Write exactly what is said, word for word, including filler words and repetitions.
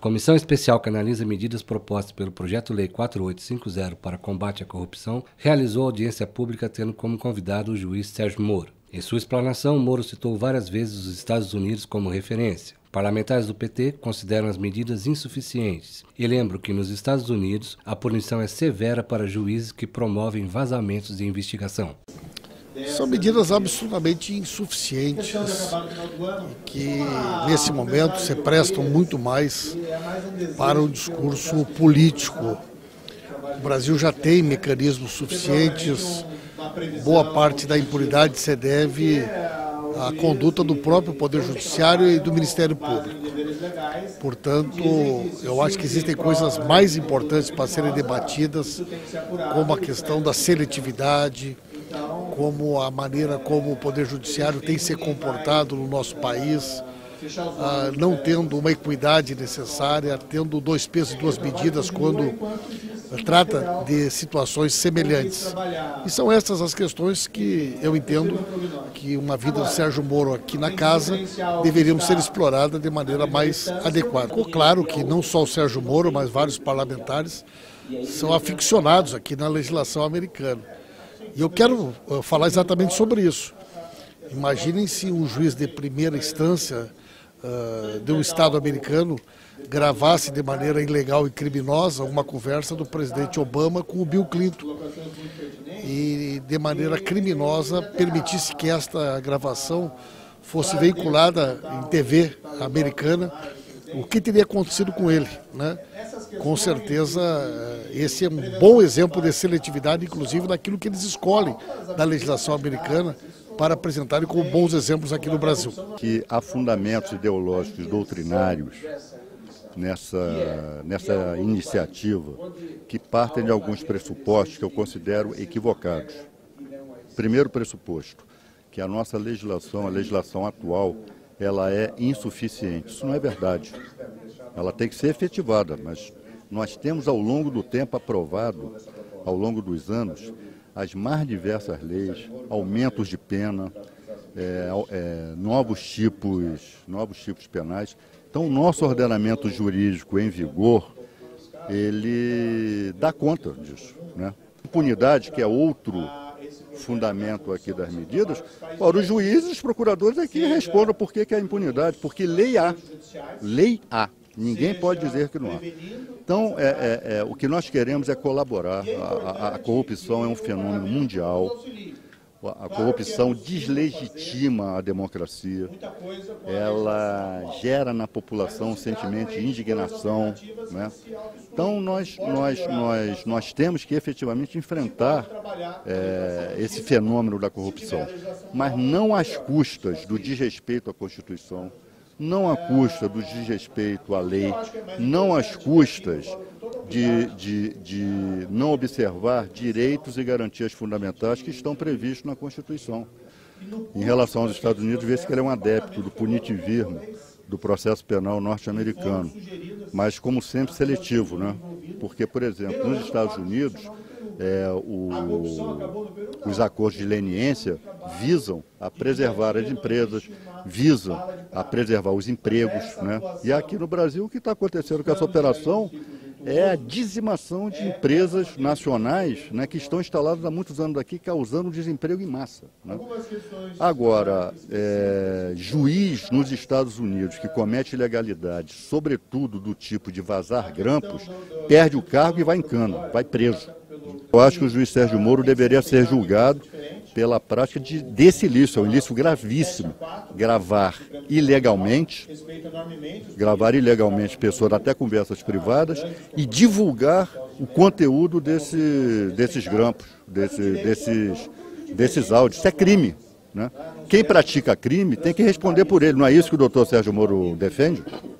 Comissão Especial que analisa medidas propostas pelo Projeto Lei quatro oito cinco zero para combate à corrupção realizou audiência pública tendo como convidado o juiz Sérgio Moro. Em sua explanação, Moro citou várias vezes os Estados Unidos como referência. Parlamentares do P T consideram as medidas insuficientes e lembro que nos Estados Unidos a punição é severa para juízes que promovem vazamentos de investigação. São medidas absolutamente insuficientes que, nesse momento, se prestam muito mais para o discurso político. O Brasil já tem mecanismos suficientes, boa parte da impunidade se deve à conduta do próprio Poder Judiciário e do Ministério Público. Portanto, eu acho que existem coisas mais importantes para serem debatidas, como a questão da seletividade, como a maneira como o Poder Judiciário tem se comportado no nosso país, não tendo uma equidade necessária, tendo dois pesos e duas medidas quando trata de situações semelhantes. E são essas as questões que eu entendo que uma vida do Sérgio Moro aqui na casa deveriam ser explorada de maneira mais adequada. Ficou claro que não só o Sérgio Moro, mas vários parlamentares são aficionados aqui na legislação americana. E eu quero falar exatamente sobre isso. Imaginem-se um juiz de primeira instância uh, de um estado americano gravasse de maneira ilegal e criminosa uma conversa do presidente Obama com o Bill Clinton e de maneira criminosa permitisse que esta gravação fosse veiculada em T V americana. O que teria acontecido com ele, né? Com certeza, esse é um bom exemplo de seletividade, inclusive daquilo que eles escolhem da legislação americana para apresentarem como bons exemplos aqui no Brasil. Que há fundamentos ideológicos doutrinários nessa, nessa iniciativa que partem de alguns pressupostos que eu considero equivocados. Primeiro pressuposto, que a nossa legislação, a legislação atual, ela é insuficiente. Isso não é verdade. Ela tem que ser efetivada, mas nós temos ao longo do tempo aprovado, ao longo dos anos, as mais diversas leis, aumentos de pena, é, é, novos tipos, novos tipos penais. Então, o nosso ordenamento jurídico em vigor, ele dá conta disso, né? Impunidade, que é outro fundamento aqui das medidas, ora, os juízes, os procuradores aqui respondam por que, que a impunidade, porque lei há, lei há, ninguém pode dizer que não há. Então, é, é, é, o que nós queremos é colaborar, a, a, a corrupção é um fenômeno mundial, a corrupção deslegitima a democracia, ela gera na população um sentimento de indignação, né? Então nós, nós, nós, nós temos que efetivamente enfrentar é, esse fenômeno da corrupção, mas não às custas do desrespeito à Constituição, não à custa do desrespeito à lei, não às custas de, de, de não observar direitos e garantias fundamentais que estão previstos na Constituição. Em relação aos Estados Unidos, vê-se que ele é um adepto do punitivismo do processo penal norte-americano, mas como sempre seletivo, né? Porque, por exemplo, nos Estados Unidos, é, o, os acordos de leniência visam a preservar as empresas, visam a preservar os empregos, né? E aqui no Brasil o que está acontecendo com essa operação é a dizimação de empresas nacionais, né, que estão instaladas há muitos anos aqui, causando desemprego em massa, né? Agora, é, juiz nos Estados Unidos que comete ilegalidade, sobretudo do tipo de vazar grampos, perde o cargo e vai em cana, vai preso. Eu acho que o juiz Sérgio Moro deveria ser julgado pela prática de, desse ilícito, é um ilícito gravíssimo, gravar ilegalmente, gravar ilegalmente pessoas, até conversas privadas, e divulgar o conteúdo desse, desses grampos, desse, desses, desses áudios. Isso é crime, né? Quem pratica crime tem que responder por ele, não é isso que o doutor Sérgio Moro defende?